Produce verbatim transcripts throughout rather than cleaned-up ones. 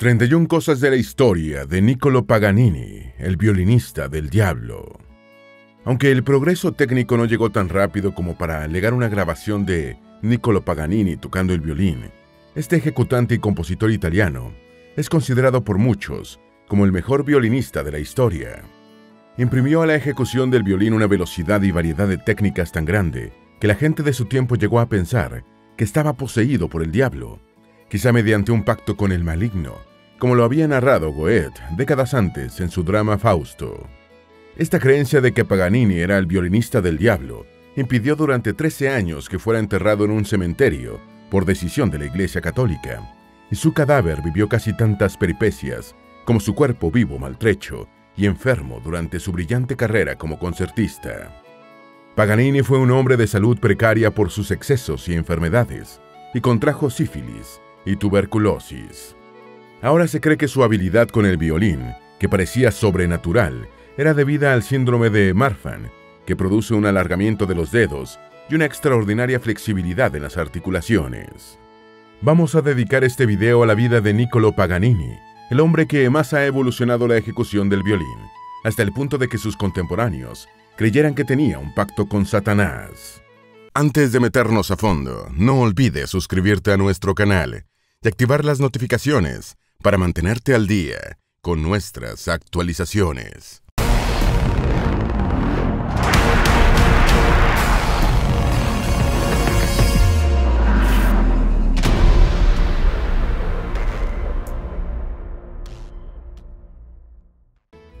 treinta y una cosas de la historia de Niccolo Paganini, el violinista del diablo. Aunque el progreso técnico no llegó tan rápido como para alegar una grabación de Niccolo Paganini tocando el violín, este ejecutante y compositor italiano es considerado por muchos como el mejor violinista de la historia. Imprimió a la ejecución del violín una velocidad y variedad de técnicas tan grande que la gente de su tiempo llegó a pensar que estaba poseído por el diablo, quizá mediante un pacto con el maligno, como lo había narrado Goethe décadas antes en su drama Fausto. Esta creencia de que Paganini era el violinista del diablo impidió durante trece años que fuera enterrado en un cementerio por decisión de la Iglesia Católica, y su cadáver vivió casi tantas peripecias como su cuerpo vivo maltrecho y enfermo durante su brillante carrera como concertista. Paganini fue un hombre de salud precaria por sus excesos y enfermedades, y contrajo sífilis y tuberculosis. Ahora se cree que su habilidad con el violín, que parecía sobrenatural, era debida al síndrome de Marfan, que produce un alargamiento de los dedos y una extraordinaria flexibilidad en las articulaciones. Vamos a dedicar este video a la vida de Niccolo Paganini, el hombre que más ha evolucionado la ejecución del violín, hasta el punto de que sus contemporáneos creyeran que tenía un pacto con Satanás. Antes de meternos a fondo, no olvides suscribirte a nuestro canal y activar las notificaciones para mantenerte al día con nuestras actualizaciones.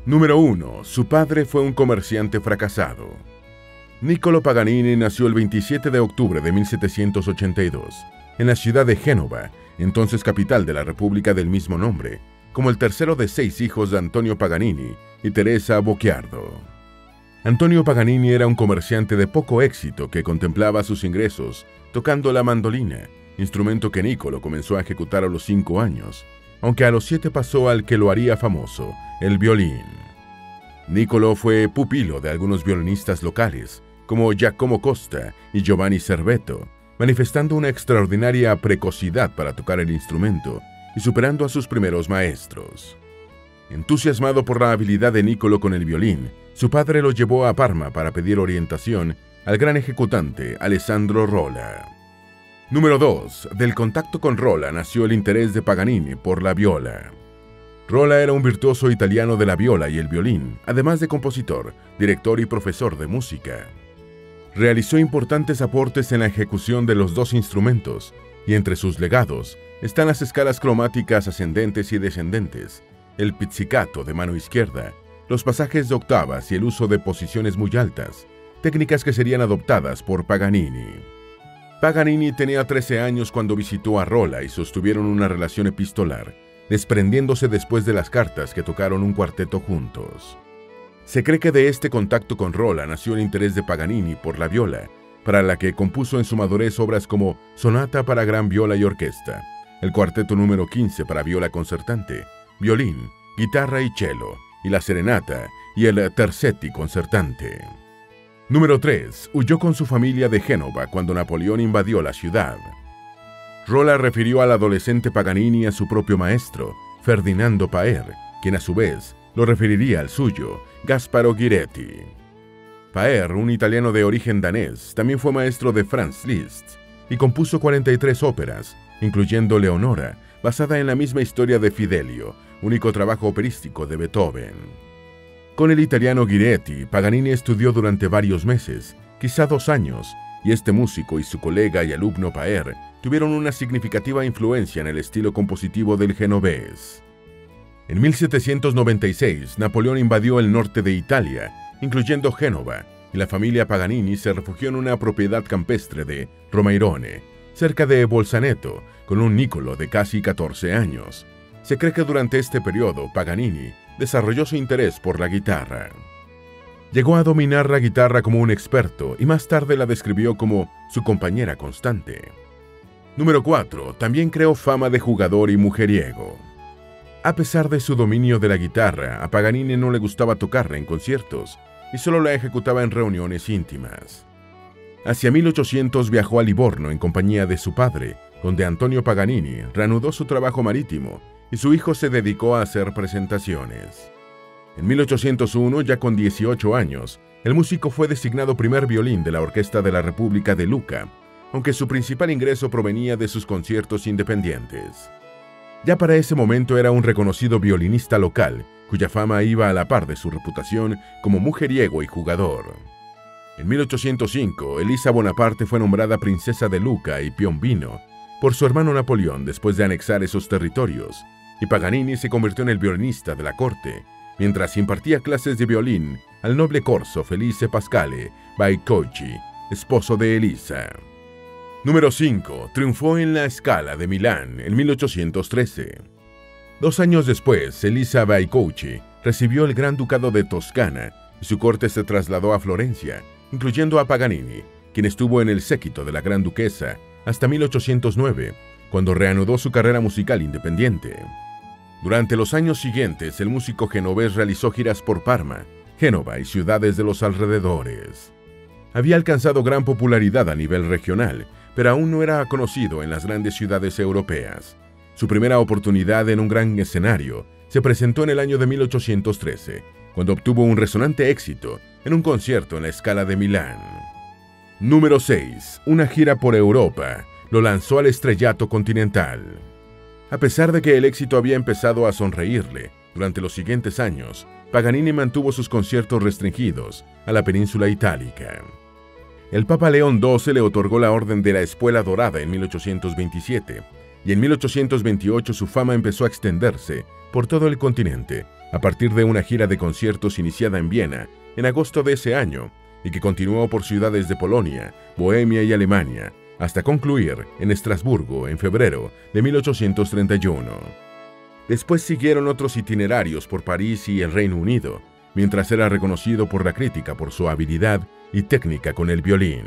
Número uno. Su padre fue un comerciante fracasado. Niccolo Paganini nació el veintisiete de octubre de mil setecientos ochenta y dos, en la ciudad de Génova, entonces capital de la república del mismo nombre, como el tercero de seis hijos de Antonio Paganini y Teresa Bocciardo. Antonio Paganini era un comerciante de poco éxito que contemplaba sus ingresos tocando la mandolina, instrumento que Niccolo comenzó a ejecutar a los cinco años, aunque a los siete pasó al que lo haría famoso, el violín. Niccolo fue pupilo de algunos violinistas locales, como Giacomo Costa y Giovanni Servetto, manifestando una extraordinaria precocidad para tocar el instrumento y superando a sus primeros maestros. Entusiasmado por la habilidad de Niccolo con el violín, su padre lo llevó a Parma para pedir orientación al gran ejecutante Alessandro Rolla. Número dos. Del contacto con Rolla nació el interés de Paganini por la viola. Rolla era un virtuoso italiano de la viola y el violín, además de compositor, director y profesor de música. Realizó importantes aportes en la ejecución de los dos instrumentos, y entre sus legados están las escalas cromáticas ascendentes y descendentes, el pizzicato de mano izquierda, los pasajes de octavas y el uso de posiciones muy altas, técnicas que serían adoptadas por Paganini. Paganini tenía trece años cuando visitó a Rolla y sostuvieron una relación epistolar, desprendiéndose después de las cartas que tocaron un cuarteto juntos. Se cree que de este contacto con Rolla nació el interés de Paganini por la viola, para la que compuso en su madurez obras como Sonata para gran viola y orquesta, el cuarteto número quince para viola concertante, violín, guitarra y cello, y la serenata y el terzetti concertante. Número tres. Huyó con su familia de Génova cuando Napoleón invadió la ciudad. Rolla refirió al adolescente Paganini a su propio maestro, Ferdinando Paer, quien a su vez lo referiría al suyo, Gasparo Ghiretti. Paer, un italiano de origen danés, también fue maestro de Franz Liszt y compuso cuarenta y tres óperas, incluyendo Leonora, basada en la misma historia de Fidelio, único trabajo operístico de Beethoven. Con el italiano Ghiretti, Paganini estudió durante varios meses, quizá dos años, y este músico y su colega y alumno Paer tuvieron una significativa influencia en el estilo compositivo del genovés. En mil setecientos noventa y seis, Napoleón invadió el norte de Italia, incluyendo Génova, y la familia Paganini se refugió en una propiedad campestre de Romairone, cerca de Bolzaneto, con un Niccolo de casi catorce años. Se cree que durante este periodo, Paganini desarrolló su interés por la guitarra. Llegó a dominar la guitarra como un experto y más tarde la describió como su compañera constante. Número cuatro. También creó fama de jugador y mujeriego. A pesar de su dominio de la guitarra, a Paganini no le gustaba tocarla en conciertos y solo la ejecutaba en reuniones íntimas. Hacia mil ochocientos viajó a Livorno en compañía de su padre, donde Antonio Paganini reanudó su trabajo marítimo y su hijo se dedicó a hacer presentaciones. En mil ochocientos uno, ya con dieciocho años, el músico fue designado primer violín de la Orquesta de la República de Lucca, aunque su principal ingreso provenía de sus conciertos independientes. Ya para ese momento era un reconocido violinista local, cuya fama iba a la par de su reputación como mujeriego y jugador. En mil ochocientos cinco, Elisa Bonaparte fue nombrada princesa de Lucca y Piombino por su hermano Napoleón después de anexar esos territorios, y Paganini se convirtió en el violinista de la corte, mientras impartía clases de violín al noble corso Felice Pascale Baicocchi, esposo de Elisa. Número cinco. Triunfó en la Scala de Milán en mil ochocientos trece. Dos años después, Elisa Baicocchi recibió el Gran Ducado de Toscana y su corte se trasladó a Florencia, incluyendo a Paganini, quien estuvo en el séquito de la Gran Duquesa hasta mil ochocientos nueve, cuando reanudó su carrera musical independiente. Durante los años siguientes, el músico genovés realizó giras por Parma, Génova y ciudades de los alrededores. Había alcanzado gran popularidad a nivel regional, pero aún no era conocido en las grandes ciudades europeas. Su primera oportunidad en un gran escenario se presentó en el año de mil ochocientos trece, cuando obtuvo un resonante éxito en un concierto en la Scala de Milán. Número seis. Una gira por Europa lo lanzó al estrellato continental. A pesar de que el éxito había empezado a sonreírle, durante los siguientes años, Paganini mantuvo sus conciertos restringidos a la península itálica. El Papa León doce le otorgó la Orden de la Espuela Dorada en mil ochocientos veintisiete, y en mil ochocientos veintiocho su fama empezó a extenderse por todo el continente, a partir de una gira de conciertos iniciada en Viena en agosto de ese año y que continuó por ciudades de Polonia, Bohemia y Alemania, hasta concluir en Estrasburgo en febrero de mil ochocientos treinta y uno. Después siguieron otros itinerarios por París y el Reino Unido, mientras era reconocido por la crítica por su habilidad y técnica con el violín.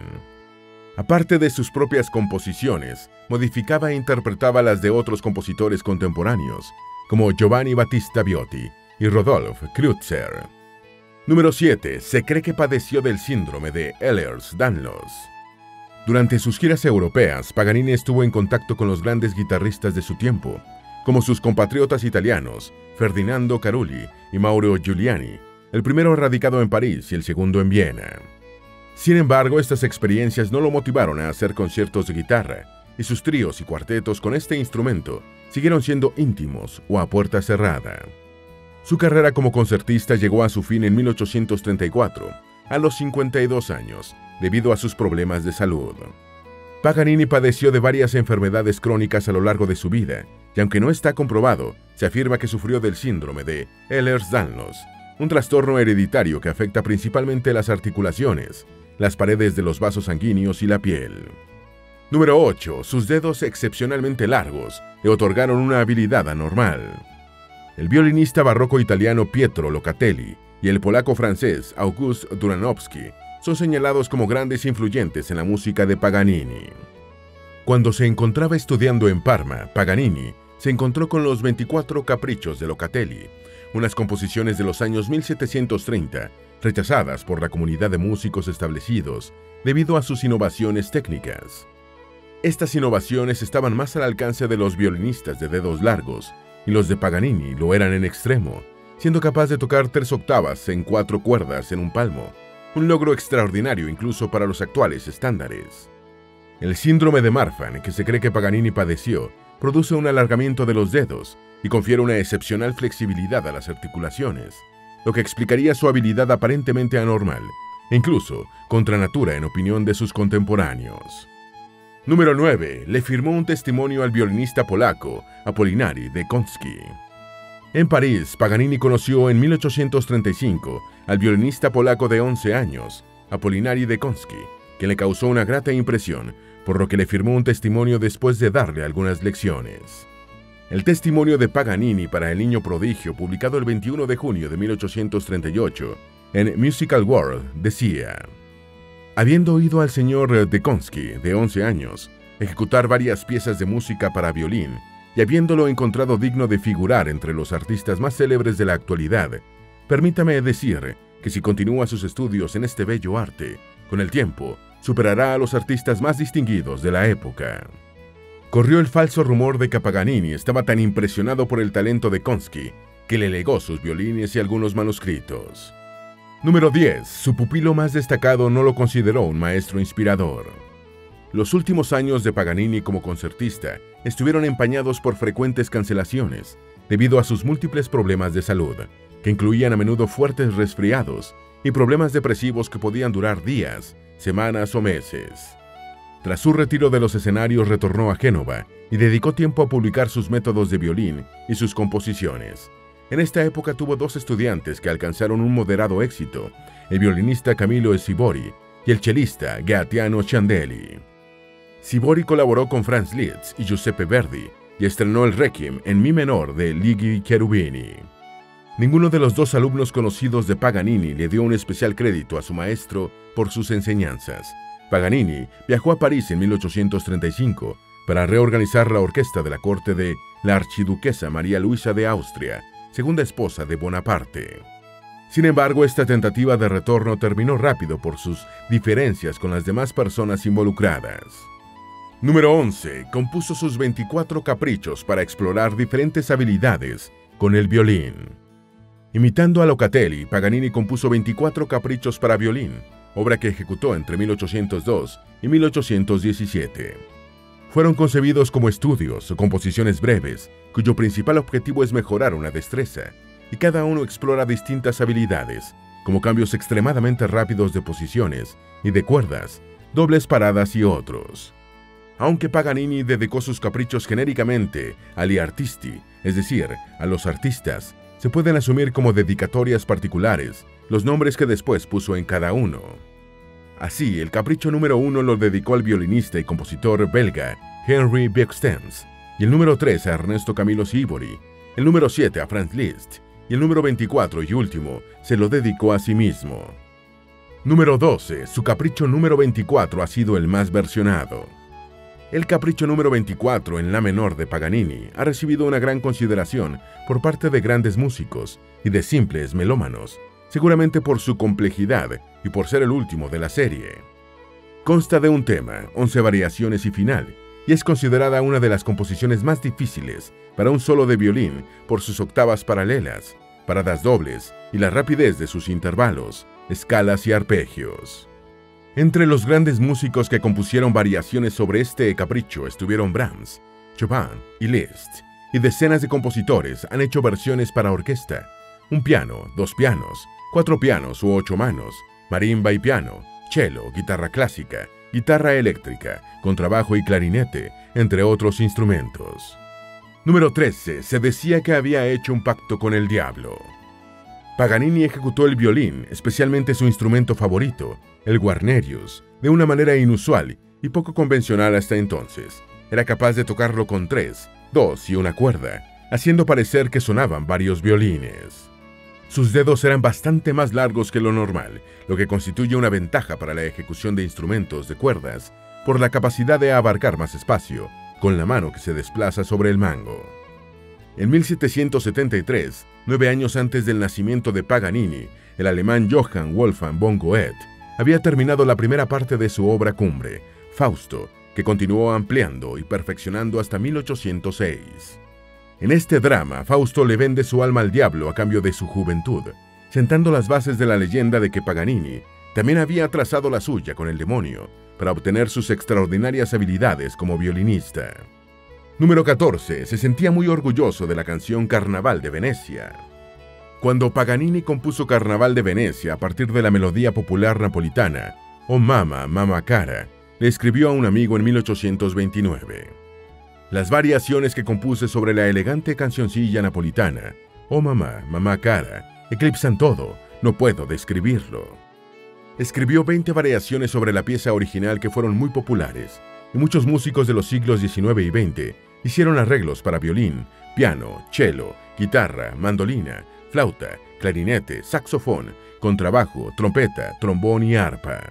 Aparte de sus propias composiciones, modificaba e interpretaba las de otros compositores contemporáneos, como Giovanni Battista Viotti y Rodolphe Kreutzer. Número siete. Se cree que padeció del síndrome de Ehlers-Danlos. Durante sus giras europeas, Paganini estuvo en contacto con los grandes guitarristas de su tiempo, como sus compatriotas italianos Ferdinando Carulli y Mauro Giuliani, el primero radicado en París y el segundo en Viena. Sin embargo, estas experiencias no lo motivaron a hacer conciertos de guitarra, y sus tríos y cuartetos con este instrumento siguieron siendo íntimos o a puerta cerrada. Su carrera como concertista llegó a su fin en mil ochocientos treinta y cuatro, a los cincuenta y dos años, debido a sus problemas de salud. Paganini padeció de varias enfermedades crónicas a lo largo de su vida, y aunque no está comprobado, se afirma que sufrió del síndrome de Ehlers-Danlos, un trastorno hereditario que afecta principalmente las articulaciones, las paredes de los vasos sanguíneos y la piel. Número ocho. Sus dedos excepcionalmente largos le otorgaron una habilidad anormal. El violinista barroco italiano Pietro Locatelli y el polaco francés August Duranovsky son señalados como grandes influyentes en la música de Paganini. Cuando se encontraba estudiando en Parma, Paganini se encontró con los veinticuatro caprichos de Locatelli, unas composiciones de los años mil setecientos treinta, rechazadas por la comunidad de músicos establecidos debido a sus innovaciones técnicas. Estas innovaciones estaban más al alcance de los violinistas de dedos largos, y los de Paganini lo eran en extremo, siendo capaz de tocar tres octavas en cuatro cuerdas en un palmo, un logro extraordinario incluso para los actuales estándares. El síndrome de Marfan, que se cree que Paganini padeció, produce un alargamiento de los dedos y confiere una excepcional flexibilidad a las articulaciones, lo que explicaría su habilidad aparentemente anormal, e incluso contra natura en opinión de sus contemporáneos. Número nueve. Le firmó un testimonio al violinista polaco Apollinari de Konski. En París, Paganini conoció en mil ochocientos treinta y cinco al violinista polaco de once años, Apollinari de Konski, que le causó una grata impresión, por lo que le firmó un testimonio después de darle algunas lecciones. El testimonio de Paganini para el niño prodigio, publicado el veintiuno de junio de mil ochocientos treinta y ocho en Musical World, decía: habiendo oído al señor de Konski, de once años, ejecutar varias piezas de música para violín, y habiéndolo encontrado digno de figurar entre los artistas más célebres de la actualidad, permítame decir que si continúa sus estudios en este bello arte, con el tiempo superará a los artistas más distinguidos de la época. Corrió el falso rumor de que Paganini estaba tan impresionado por el talento de Konski que le legó sus violines y algunos manuscritos. Número diez. Su pupilo más destacado no lo consideró un maestro inspirador. Los últimos años de Paganini como concertista estuvieron empañados por frecuentes cancelaciones debido a sus múltiples problemas de salud, que incluían a menudo fuertes resfriados y problemas depresivos que podían durar días, semanas o meses. Tras su retiro de los escenarios, retornó a Génova y dedicó tiempo a publicar sus métodos de violín y sus composiciones. En esta época tuvo dos estudiantes que alcanzaron un moderado éxito, el violinista Camillo Sivori y el chelista Gaetano Sciandelli. Sivori colaboró con Franz Liszt y Giuseppe Verdi y estrenó el Requiem en mi menor de Luigi Cherubini. Ninguno de los dos alumnos conocidos de Paganini le dio un especial crédito a su maestro por sus enseñanzas. Paganini viajó a París en mil ochocientos treinta y cinco para reorganizar la orquesta de la corte de la archiduquesa María Luisa de Austria, segunda esposa de Bonaparte. Sin embargo, esta tentativa de retorno terminó rápido por sus diferencias con las demás personas involucradas. Número once. Compuso sus veinticuatro caprichos para explorar diferentes habilidades con el violín. Imitando a Locatelli, Paganini compuso veinticuatro caprichos para violín, obra que ejecutó entre mil ochocientos dos y mil ochocientos diecisiete. Fueron concebidos como estudios o composiciones breves, cuyo principal objetivo es mejorar una destreza, y cada uno explora distintas habilidades, como cambios extremadamente rápidos de posiciones y de cuerdas, dobles paradas y otros. Aunque Paganini dedicó sus caprichos genéricamente agli artisti, es decir, a los artistas, se pueden asumir como dedicatorias particulares los nombres que después puso en cada uno. Así, el capricho número uno lo dedicó al violinista y compositor belga Henri Biekstens, y el número tres a Ernesto Camillo Sivori, el número siete a Franz Liszt, y el número veinticuatro y último se lo dedicó a sí mismo. Número doce. Su capricho número veinticuatro ha sido el más versionado. El capricho número veinticuatro en la menor de Paganini ha recibido una gran consideración por parte de grandes músicos y de simples melómanos, seguramente por su complejidad y por ser el último de la serie. Consta de un tema, once variaciones y final, y es considerada una de las composiciones más difíciles para un solo de violín por sus octavas paralelas, paradas dobles y la rapidez de sus intervalos, escalas y arpegios. Entre los grandes músicos que compusieron variaciones sobre este capricho estuvieron Brahms, Chopin y Liszt, y decenas de compositores han hecho versiones para orquesta, un piano, dos pianos, cuatro pianos u ocho manos, marimba y piano, cello, guitarra clásica, guitarra eléctrica, contrabajo y clarinete, entre otros instrumentos. Número trece. Se decía que había hecho un pacto con el diablo. Paganini ejecutó el violín, especialmente su instrumento favorito, el Guarnerius, de una manera inusual y poco convencional hasta entonces. Era capaz de tocarlo con tres, dos y una cuerda, haciendo parecer que sonaban varios violines. Sus dedos eran bastante más largos que lo normal, lo que constituye una ventaja para la ejecución de instrumentos de cuerdas, por la capacidad de abarcar más espacio con la mano que se desplaza sobre el mango. En mil setecientos setenta y tres, nueve años antes del nacimiento de Paganini, el alemán Johann Wolfgang von Goethe había terminado la primera parte de su obra cumbre, Fausto, que continuó ampliando y perfeccionando hasta mil ochocientos seis. En este drama, Fausto le vende su alma al diablo a cambio de su juventud, sentando las bases de la leyenda de que Paganini también había trazado la suya con el demonio para obtener sus extraordinarias habilidades como violinista. Número catorce. Se sentía muy orgulloso de la canción Carnaval de Venecia. Cuando Paganini compuso Carnaval de Venecia a partir de la melodía popular napolitana, Oh Mama, Mama Cara, le escribió a un amigo en mil ochocientos veintinueve. Las variaciones que compuse sobre la elegante cancioncilla napolitana, Oh Mamá, Mamá Cara, eclipsan todo, no puedo describirlo. Escribió veinte variaciones sobre la pieza original que fueron muy populares, y muchos músicos de los siglos diecinueve y veinte hicieron arreglos para violín, piano, cello, guitarra, mandolina, flauta, clarinete, saxofón, contrabajo, trompeta, trombón y arpa.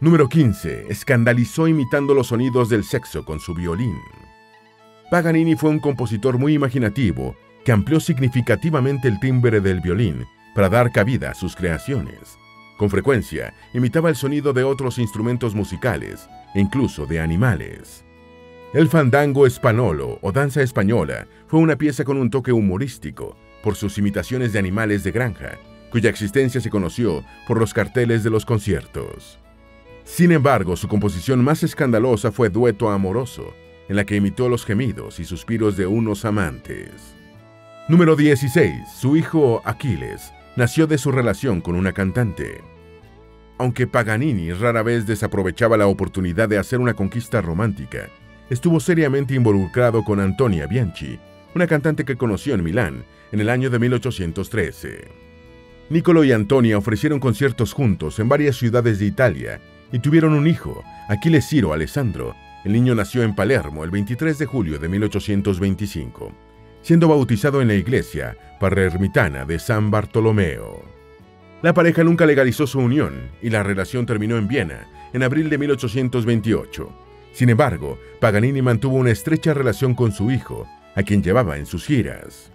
Número quince. Escandalizó imitando los sonidos del sexo con su violín. Paganini fue un compositor muy imaginativo que amplió significativamente el timbre del violín para dar cabida a sus creaciones. Con frecuencia, imitaba el sonido de otros instrumentos musicales, e incluso de animales. El fandango español o danza española fue una pieza con un toque humorístico por sus imitaciones de animales de granja, cuya existencia se conoció por los carteles de los conciertos. Sin embargo, su composición más escandalosa fue Dueto Amoroso, en la que imitó los gemidos y suspiros de unos amantes. Número dieciséis. Su hijo Aquiles nació de su relación con una cantante. Aunque Paganini rara vez desaprovechaba la oportunidad de hacer una conquista romántica, estuvo seriamente involucrado con Antonia Bianchi, una cantante que conoció en Milán en el año de mil ochocientos trece. Niccolo y Antonia ofrecieron conciertos juntos en varias ciudades de Italia y tuvieron un hijo, Achille Ciro Alessandro. El niño nació en Palermo el veintitrés de julio de mil ochocientos veinticinco, siendo bautizado en la iglesia parermitana de San Bartolomeo. La pareja nunca legalizó su unión y la relación terminó en Viena en abril de mil ochocientos veintiocho. Sin embargo, Paganini mantuvo una estrecha relación con su hijo, a quien llevaba en sus giras.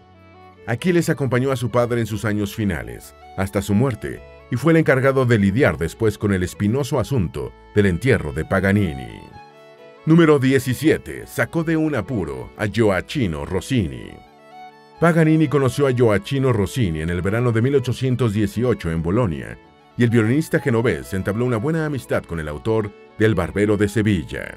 Aquiles acompañó a su padre en sus años finales, hasta su muerte, y fue el encargado de lidiar después con el espinoso asunto del entierro de Paganini. Número diecisiete. Sacó de un apuro a Gioachino Rossini. Paganini conoció a Gioachino Rossini en el verano de mil ochocientos dieciocho en Bolonia, y el violinista genovés entabló una buena amistad con el autor del Barbero de Sevilla.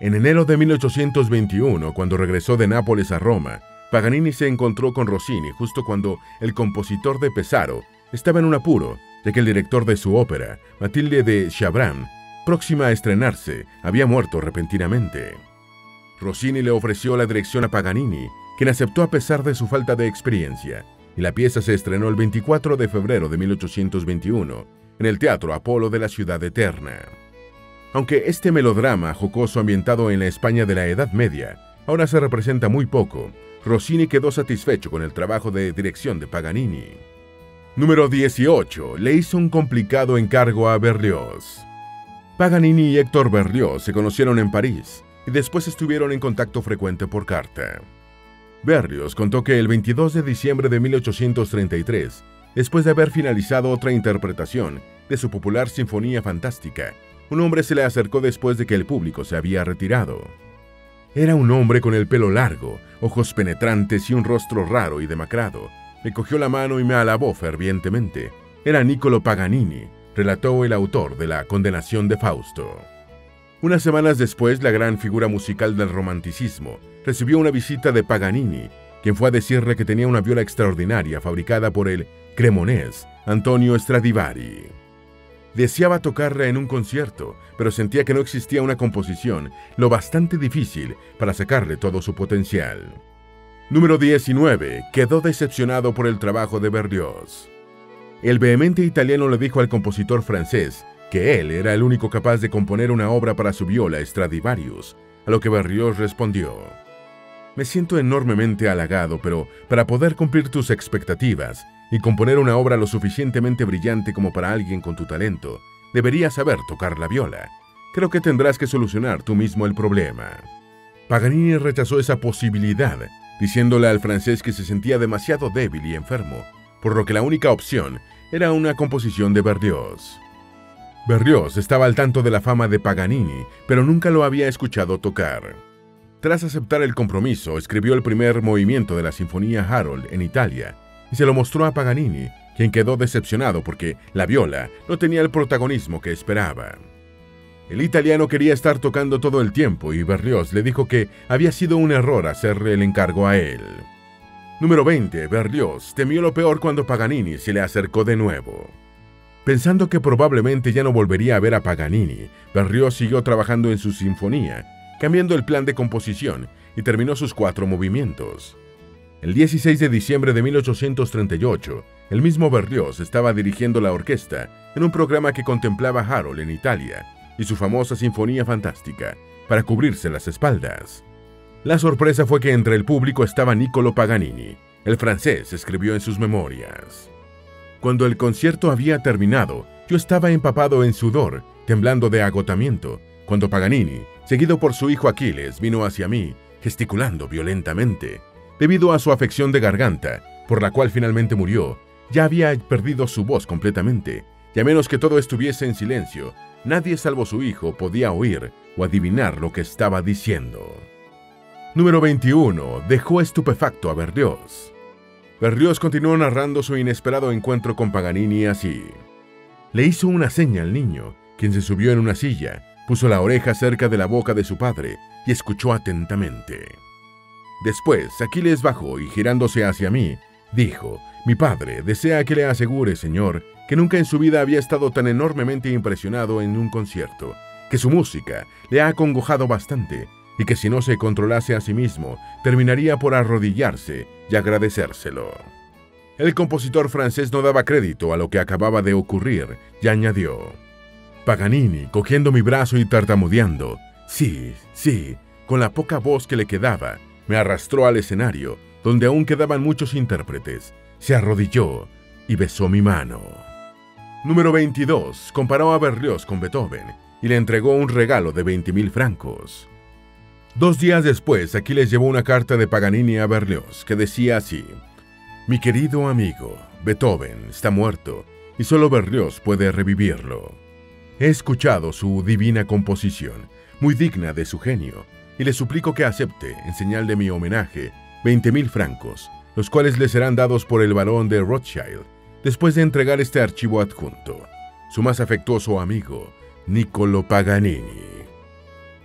En enero de mil ochocientos veintiuno, cuando regresó de Nápoles a Roma, Paganini se encontró con Rossini justo cuando el compositor de Pesaro estaba en un apuro, ya que el director de su ópera, Matilde de Chabran, próxima a estrenarse, había muerto repentinamente. Rossini le ofreció la dirección a Paganini, quien aceptó a pesar de su falta de experiencia, y la pieza se estrenó el veinticuatro de febrero de mil ochocientos veintiuno en el Teatro Apolo de la Ciudad Eterna. Aunque este melodrama jocoso ambientado en la España de la Edad Media ahora se representa muy poco, Rossini quedó satisfecho con el trabajo de dirección de Paganini. Número dieciocho. Le hizo un complicado encargo a Berlioz. Paganini y Héctor Berlioz se conocieron en París y después estuvieron en contacto frecuente por carta. Berlioz contó que el veintidós de diciembre de mil ochocientos treinta y tres, después de haber finalizado otra interpretación de su popular Sinfonía Fantástica, un hombre se le acercó después de que el público se había retirado. Era un hombre con el pelo largo, ojos penetrantes y un rostro raro y demacrado. Me cogió la mano y me alabó fervientemente. Era Niccolo Paganini, relató el autor de La Condenación de Fausto. Unas semanas después, la gran figura musical del romanticismo recibió una visita de Paganini, quien fue a decirle que tenía una viola extraordinaria fabricada por el cremonés Antonio Stradivari. Deseaba tocarla en un concierto, pero sentía que no existía una composición lo bastante difícil para sacarle todo su potencial. Número diecinueve. Quedó decepcionado por el trabajo de Berlioz. El vehemente italiano le dijo al compositor francés que él era el único capaz de componer una obra para su viola Stradivarius, a lo que Berlioz respondió: «Me siento enormemente halagado, pero para poder cumplir tus expectativas y componer una obra lo suficientemente brillante como para alguien con tu talento, deberías saber tocar la viola. Creo que tendrás que solucionar tú mismo el problema». Paganini rechazó esa posibilidad, diciéndole al francés que se sentía demasiado débil y enfermo, por lo que la única opción era una composición de Berlioz. Berlioz estaba al tanto de la fama de Paganini, pero nunca lo había escuchado tocar. Tras aceptar el compromiso, escribió el primer movimiento de la Sinfonía Harold en Italia, y se lo mostró a Paganini, quien quedó decepcionado porque la viola no tenía el protagonismo que esperaba. El italiano quería estar tocando todo el tiempo y Berlioz le dijo que había sido un error hacerle el encargo a él. Número veinte. Berlioz temió lo peor cuando Paganini se le acercó de nuevo. Pensando que probablemente ya no volvería a ver a Paganini, Berlioz siguió trabajando en su sinfonía, cambiando el plan de composición y terminó sus cuatro movimientos. El dieciséis de diciembre de mil ochocientos treinta y ocho, el mismo Berlioz estaba dirigiendo la orquesta en un programa que contemplaba Harold en Italia y su famosa Sinfonía Fantástica, para cubrirse las espaldas. La sorpresa fue que entre el público estaba Niccolo Paganini. El francés escribió en sus memorias: «Cuando el concierto había terminado, yo estaba empapado en sudor, temblando de agotamiento, cuando Paganini, seguido por su hijo Aquiles, vino hacia mí, gesticulando violentamente. Debido a su afección de garganta, por la cual finalmente murió, ya había perdido su voz completamente, y a menos que todo estuviese en silencio, nadie salvo su hijo podía oír o adivinar lo que estaba diciendo. Número veintiuno. Dejó estupefacto a Berlioz. Berlioz continuó narrando su inesperado encuentro con Paganini así. Le hizo una seña al niño, quien se subió en una silla, puso la oreja cerca de la boca de su padre y escuchó atentamente. Después, Aquiles bajó y girándose hacia mí, dijo: «Mi padre desea que le asegure, señor, que nunca en su vida había estado tan enormemente impresionado en un concierto, que su música le ha acongojado bastante y que si no se controlase a sí mismo, terminaría por arrodillarse y agradecérselo». El compositor francés no daba crédito a lo que acababa de ocurrir y añadió: Paganini, cogiendo mi brazo y tartamudeando, sí, sí, con la poca voz que le quedaba, me arrastró al escenario, donde aún quedaban muchos intérpretes, se arrodilló y besó mi mano. Número veintidós. Comparó a Berlioz con Beethoven y le entregó un regalo de veinte mil francos. Dos días después, Aquiles llevó una carta de Paganini a Berlioz, que decía así: «Mi querido amigo, Beethoven está muerto y solo Berlioz puede revivirlo. He escuchado su divina composición, muy digna de su genio, y le suplico que acepte, en señal de mi homenaje, veinte mil francos, los cuales le serán dados por el barón de Rothschild, después de entregar este archivo adjunto. Su más afectuoso amigo, Niccolo Paganini».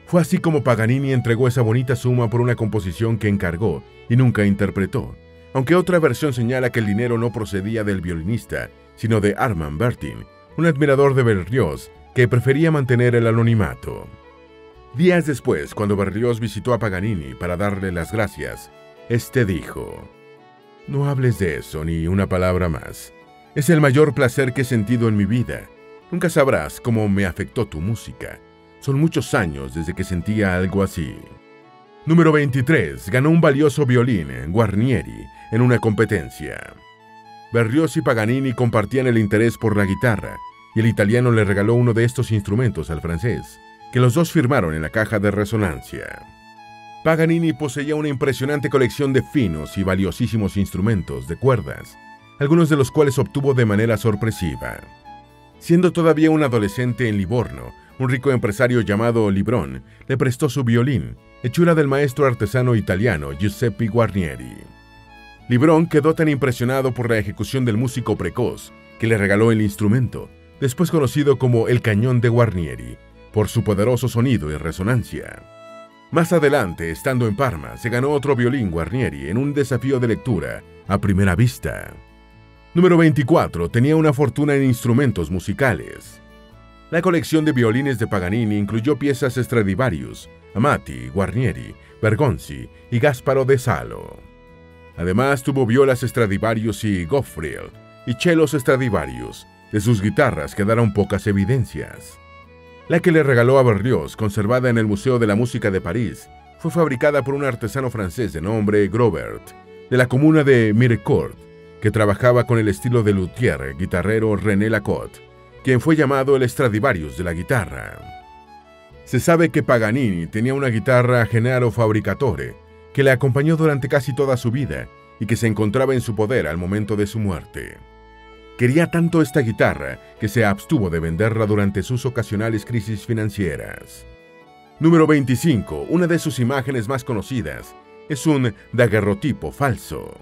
Fue así como Paganini entregó esa bonita suma por una composición que encargó y nunca interpretó, aunque otra versión señala que el dinero no procedía del violinista, sino de Armand Bertin, un admirador de Berlioz que prefería mantener el anonimato. Días después, cuando Berlioz visitó a Paganini para darle las gracias, este dijo: «No hables de eso ni una palabra más. Es el mayor placer que he sentido en mi vida. Nunca sabrás cómo me afectó tu música. Son muchos años desde que sentía algo así». Número veintitrés. Ganó un valioso violín, Guarnieri, en una competencia. Berlioz y Paganini compartían el interés por la guitarra, y el italiano le regaló uno de estos instrumentos al francés, que los dos firmaron en la caja de resonancia. Paganini poseía una impresionante colección de finos y valiosísimos instrumentos de cuerdas, algunos de los cuales obtuvo de manera sorpresiva. Siendo todavía un adolescente en Livorno, un rico empresario llamado Librón le prestó su violín, hechura del maestro artesano italiano Giuseppe Guarnieri. Librón quedó tan impresionado por la ejecución del músico precoz que le regaló el instrumento, después conocido como el cañón de Guarnieri, por su poderoso sonido y resonancia. Más adelante, estando en Parma, se ganó otro violín Guarnieri en un desafío de lectura a primera vista. Número veinticuatro. Tenía una fortuna en instrumentos musicales. La colección de violines de Paganini incluyó piezas Stradivarius, Amati, Guarnieri, Bergonzi y Gasparo de Salo. Además, tuvo violas Stradivarius y Goffril, y chelos Stradivarius. De sus guitarras quedaron pocas evidencias. La que le regaló a Berlioz, conservada en el Museo de la Música de París, fue fabricada por un artesano francés de nombre Grobert, de la comuna de Mirecourt, que trabajaba con el estilo de luthier guitarrero René Lacotte, quien fue llamado el Stradivarius de la guitarra. Se sabe que Paganini tenía una guitarra Gennaro Fabricatore, que le acompañó durante casi toda su vida y que se encontraba en su poder al momento de su muerte. Quería tanto esta guitarra que se abstuvo de venderla durante sus ocasionales crisis financieras. Número veinticinco. Una de sus imágenes más conocidas es un daguerrotipo falso.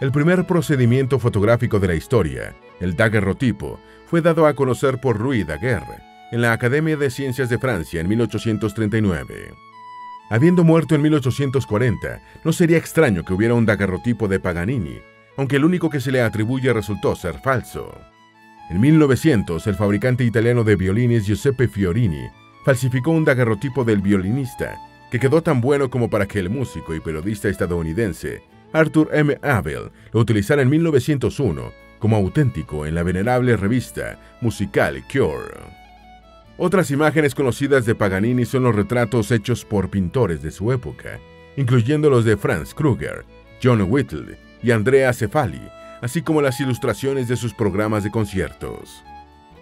El primer procedimiento fotográfico de la historia, el daguerrotipo, fue dado a conocer por Louis Daguerre en la Academia de Ciencias de Francia en mil ochocientos treinta y nueve. Habiendo muerto en mil ochocientos cuarenta, no sería extraño que hubiera un daguerrotipo de Paganini, aunque el único que se le atribuye resultó ser falso. En mil novecientos, el fabricante italiano de violines Giuseppe Fiorini falsificó un daguerrotipo del violinista, que quedó tan bueno como para que el músico y periodista estadounidense Arthur M. Abel lo utilizara en mil novecientos uno, como auténtico en la venerable revista musical Cure. Otras imágenes conocidas de Paganini son los retratos hechos por pintores de su época, incluyendo los de Franz Krueger, John Whittle y Andrea Cefali, así como las ilustraciones de sus programas de conciertos.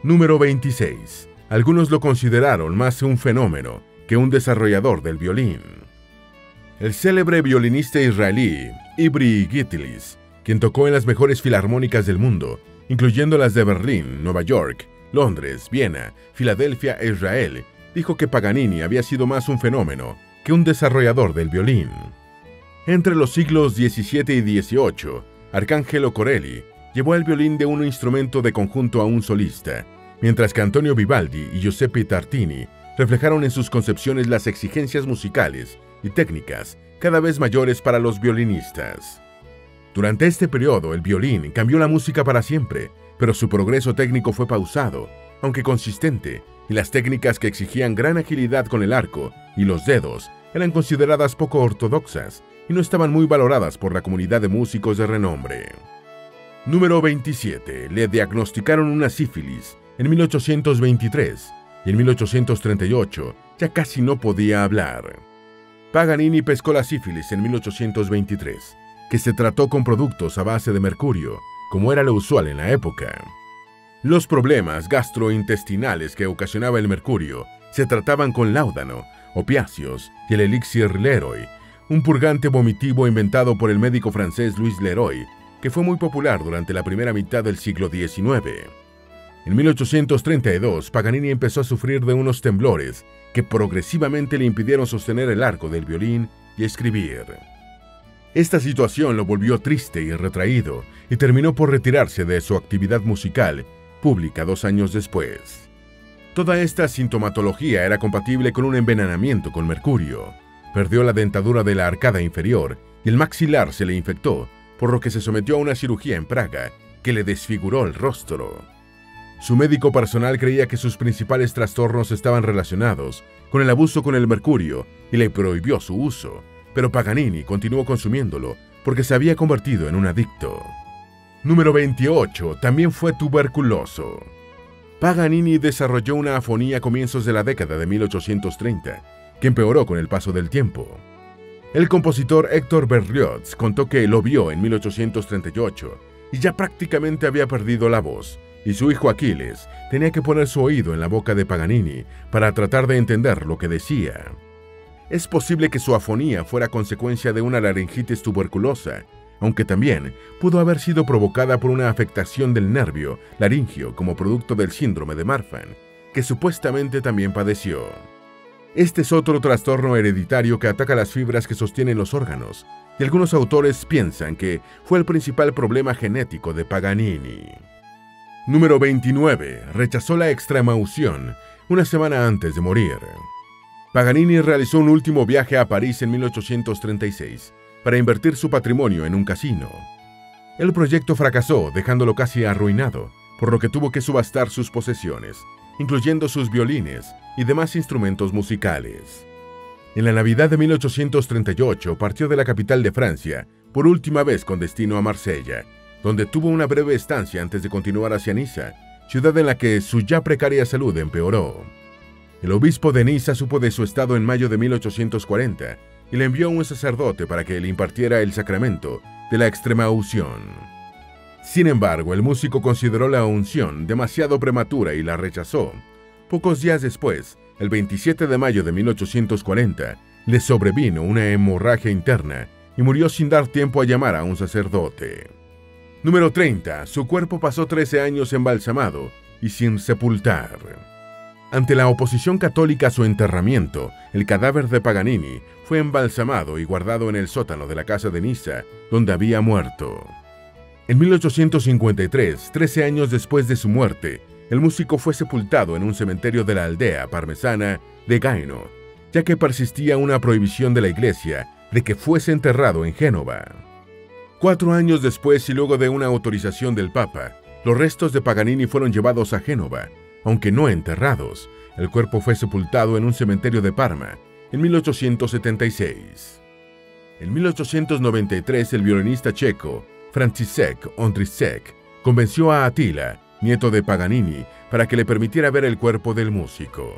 Número veintiséis. Algunos lo consideraron más un fenómeno que un desarrollador del violín. El célebre violinista israelí Ivry Gitlis, quien tocó en las mejores filarmónicas del mundo, incluyendo las de Berlín, Nueva York, Londres, Viena, Filadelfia e Israel, dijo que Paganini había sido más un fenómeno que un desarrollador del violín. Entre los siglos diecisiete y dieciocho, Arcangelo Corelli llevó el violín de un instrumento de conjunto a un solista, mientras que Antonio Vivaldi y Giuseppe Tartini reflejaron en sus concepciones las exigencias musicales y técnicas cada vez mayores para los violinistas. Durante este periodo, el violín cambió la música para siempre, pero su progreso técnico fue pausado, aunque consistente, y las técnicas que exigían gran agilidad con el arco y los dedos eran consideradas poco ortodoxas y no estaban muy valoradas por la comunidad de músicos de renombre. Número veintisiete. Le diagnosticaron una sífilis en mil ochocientos veintitrés y en mil ochocientos treinta y ocho ya casi no podía hablar. Paganini pescó la sífilis en mil ochocientos veintitrés, que se trató con productos a base de mercurio, como era lo usual en la época. Los problemas gastrointestinales que ocasionaba el mercurio se trataban con láudano, opiáceos y el elixir Leroy, un purgante vomitivo inventado por el médico francés Louis Leroy, que fue muy popular durante la primera mitad del siglo diecinueve. En mil ochocientos treinta y dos, Paganini empezó a sufrir de unos temblores que progresivamente le impidieron sostener el arco del violín y escribir. Esta situación lo volvió triste y retraído, y terminó por retirarse de su actividad musical pública dos años después. Toda esta sintomatología era compatible con un envenenamiento con mercurio. Perdió la dentadura de la arcada inferior y el maxilar se le infectó, por lo que se sometió a una cirugía en Praga que le desfiguró el rostro. Su médico personal creía que sus principales trastornos estaban relacionados con el abuso con el mercurio y le prohibió su uso, pero Paganini continuó consumiéndolo porque se había convertido en un adicto. Número veintiocho. También fue tuberculoso. Paganini desarrolló una afonía a comienzos de la década de mil ochocientos treinta, que empeoró con el paso del tiempo. El compositor Héctor Berlioz contó que lo vio en mil ochocientos treinta y ocho y ya prácticamente había perdido la voz, y su hijo Aquiles tenía que poner su oído en la boca de Paganini para tratar de entender lo que decía. Es posible que su afonía fuera consecuencia de una laringitis tuberculosa, aunque también pudo haber sido provocada por una afectación del nervio laringio como producto del síndrome de Marfan, que supuestamente también padeció. Este es otro trastorno hereditario que ataca las fibras que sostienen los órganos, y algunos autores piensan que fue el principal problema genético de Paganini. Número veintinueve. Rechazó la extremaución una semana antes de morir. Paganini realizó un último viaje a París en mil ochocientos treinta y seis para invertir su patrimonio en un casino. El proyecto fracasó, dejándolo casi arruinado, por lo que tuvo que subastar sus posesiones, incluyendo sus violines y demás instrumentos musicales. En la Navidad de mil ochocientos treinta y ocho partió de la capital de Francia por última vez con destino a Marsella, donde tuvo una breve estancia antes de continuar hacia Niza, ciudad en la que su ya precaria salud empeoró. El obispo de Niza supo de su estado en mayo de mil ochocientos cuarenta y le envió a un sacerdote para que le impartiera el sacramento de la extremaunción. Sin embargo, el músico consideró la unción demasiado prematura y la rechazó. Pocos días después, el veintisiete de mayo de mil ochocientos cuarenta, le sobrevino una hemorragia interna y murió sin dar tiempo a llamar a un sacerdote. Número treinta. Su cuerpo pasó trece años embalsamado y sin sepultar. Ante la oposición católica a su enterramiento, el cadáver de Paganini fue embalsamado y guardado en el sótano de la casa de Niza, donde había muerto. En mil ochocientos cincuenta y tres, trece años después de su muerte, el músico fue sepultado en un cementerio de la aldea parmesana de Gaino, ya que persistía una prohibición de la iglesia de que fuese enterrado en Génova. Cuatro años después y luego de una autorización del Papa, los restos de Paganini fueron llevados a Génova, aunque no enterrados. El cuerpo fue sepultado en un cementerio de Parma en mil ochocientos setenta y seis. En mil ochocientos noventa y tres, el violinista checo František Ondříček convenció a Attila, nieto de Paganini, para que le permitiera ver el cuerpo del músico.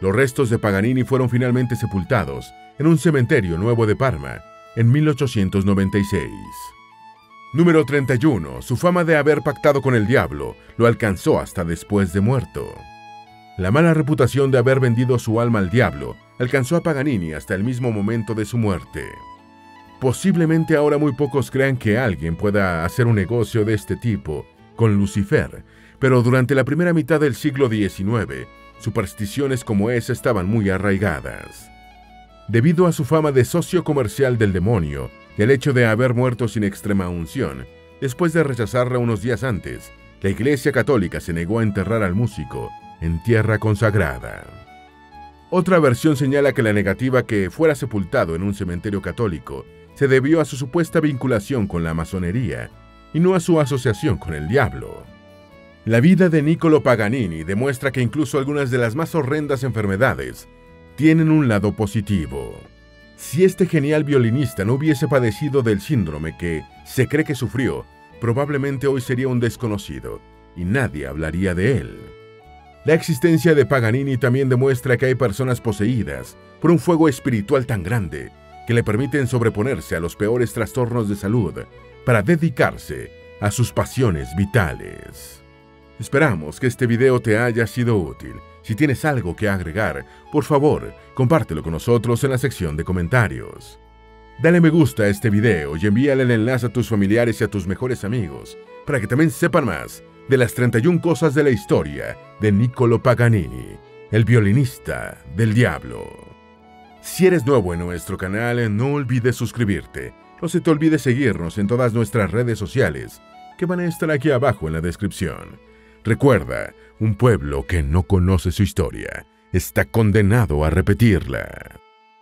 Los restos de Paganini fueron finalmente sepultados en un cementerio nuevo de Parma en mil ochocientos noventa y seis. Número treinta y uno. Su fama de haber pactado con el diablo lo alcanzó hasta después de muerto. La mala reputación de haber vendido su alma al diablo alcanzó a Paganini hasta el mismo momento de su muerte. Posiblemente ahora muy pocos crean que alguien pueda hacer un negocio de este tipo con Lucifer, pero durante la primera mitad del siglo diecinueve, supersticiones como esa estaban muy arraigadas. Debido a su fama de socio comercial del demonio y el hecho de haber muerto sin extrema unción, después de rechazarla unos días antes, la Iglesia Católica se negó a enterrar al músico en tierra consagrada. Otra versión señala que la negativa que fuera sepultado en un cementerio católico se debió a su supuesta vinculación con la masonería y no a su asociación con el diablo. La vida de Niccolo Paganini demuestra que incluso algunas de las más horrendas enfermedades tienen un lado positivo. Si este genial violinista no hubiese padecido del síndrome que se cree que sufrió, probablemente hoy sería un desconocido y nadie hablaría de él. La existencia de Paganini también demuestra que hay personas poseídas por un fuego espiritual tan grande que le permiten sobreponerse a los peores trastornos de salud para dedicarse a sus pasiones vitales. Esperamos que este video te haya sido útil. Si tienes algo que agregar, por favor, compártelo con nosotros en la sección de comentarios. Dale me gusta a este video y envíale el enlace a tus familiares y a tus mejores amigos para que también sepan más de las treinta y una cosas de la historia de Niccolo Paganini, el violinista del diablo. Si eres nuevo en nuestro canal, no olvides suscribirte. No se te olvide seguirnos en todas nuestras redes sociales que van a estar aquí abajo en la descripción. Recuerda, un pueblo que no conoce su historia está condenado a repetirla.